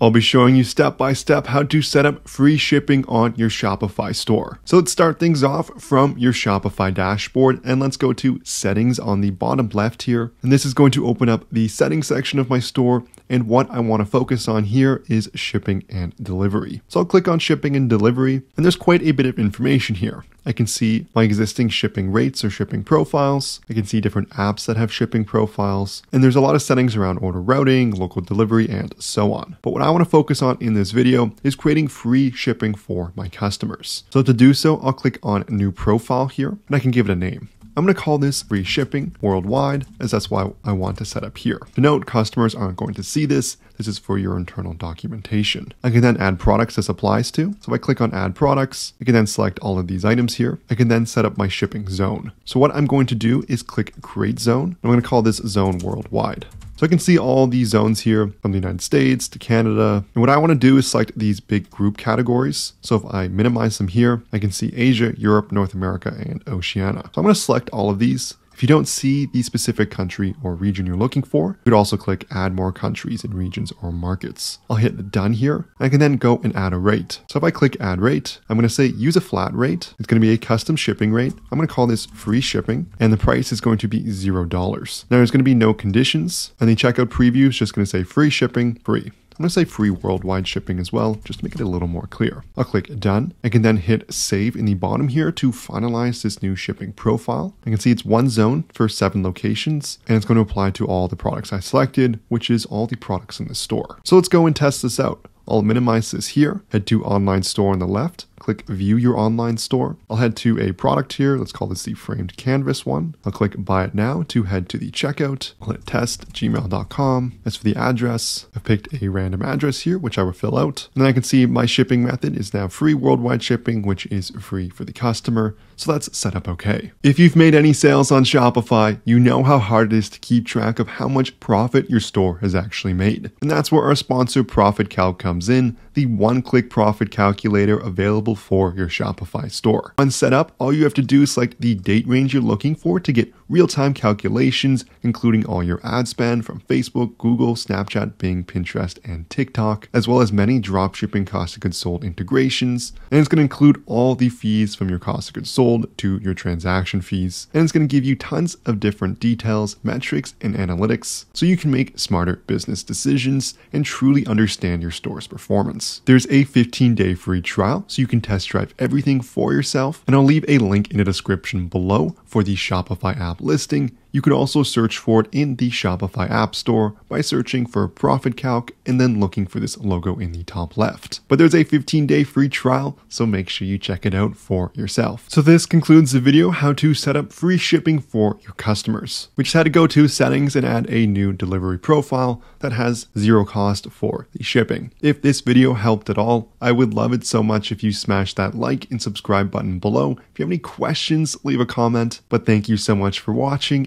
I'll be showing you step by step how to set up free shipping on your Shopify store. So let's start things off from your Shopify dashboard, and let's go to settings on the bottom left here. And this is going to open up the settings section of my store. And what I want to focus on here is shipping and delivery. So I'll click on shipping and delivery, and there's quite a bit of information here. I can see my existing shipping rates or shipping profiles. I can see different apps that have shipping profiles, and there's a lot of settings around order routing, local delivery, and so on. But what I want to focus on in this video is creating free shipping for my customers. So to do so, I'll click on new profile here, and I can give it a name. I'm going to call this free shipping worldwide, as that's why I want to set up here. To note, customers aren't going to see this. This is for your internal documentation. I can then add products this applies to. So if I click on add products, I can then select all of these items here. I can then set up my shipping zone. So what I'm going to do is click create zone. I'm going to call this zone worldwide. So I can see all these zones here from the United States to Canada. And what I want to do is select these big group categories. So if I minimize them here, I can see Asia, Europe, North America, and Oceania. So I'm going to select all of these. If you don't see the specific country or region you're looking for, you could also click add more countries and regions or markets. I'll hit done here. I can then go and add a rate. So if I click add rate, I'm going to say use a flat rate. It's going to be a custom shipping rate. I'm going to call this free shipping, and the price is going to be $0. Now there's going to be no conditions, and the checkout preview is just going to say free shipping, free. I'm going to say free worldwide shipping as well, just to make it a little more clear. I'll click done. I can then hit save in the bottom here to finalize this new shipping profile. I can see it's one zone for 7 locations, and it's going to apply to all the products I selected, which is all the products in the store. So let's go and test this out. I'll minimize this here, head to online store on the left, click view your online store. I'll head to a product here. Let's call this the framed canvas one. I'll click buy it now to head to the checkout. I'll hit test gmail.com. As for the address, I've picked a random address here, which I will fill out. And then I can see my shipping method is now free worldwide shipping, which is free for the customer. So that's set up okay. If you've made any sales on Shopify, you know how hard it is to keep track of how much profit your store has actually made. And that's where our sponsor ProfitCalc comes in, the one-click profit calculator available for your Shopify store. Once set up, all you have to do is select the date range you're looking for to get real-time calculations, including all your ad spend from Facebook, Google, Snapchat, Bing, Pinterest, and TikTok, as well as many dropshipping cost of goods sold integrations. And it's going to include all the fees from your cost of goods sold to your transaction fees. And it's going to give you tons of different details, metrics, and analytics, so you can make smarter business decisions and truly understand your store's performance. There's a 15-day free trial, so you can test drive everything for yourself. And I'll leave a link in the description below for the Shopify app listing. You could also search for it in the Shopify App Store by searching for ProfitCalc and then looking for this logo in the top left. But there's a 15-day free trial, so make sure you check it out for yourself. So this concludes the video, how to set up free shipping for your customers. We just had to go to settings and add a new delivery profile that has zero cost for the shipping. If this video helped at all, I would love it so much if you smash that like and subscribe button below. If you have any questions, leave a comment. But thank you so much for watching,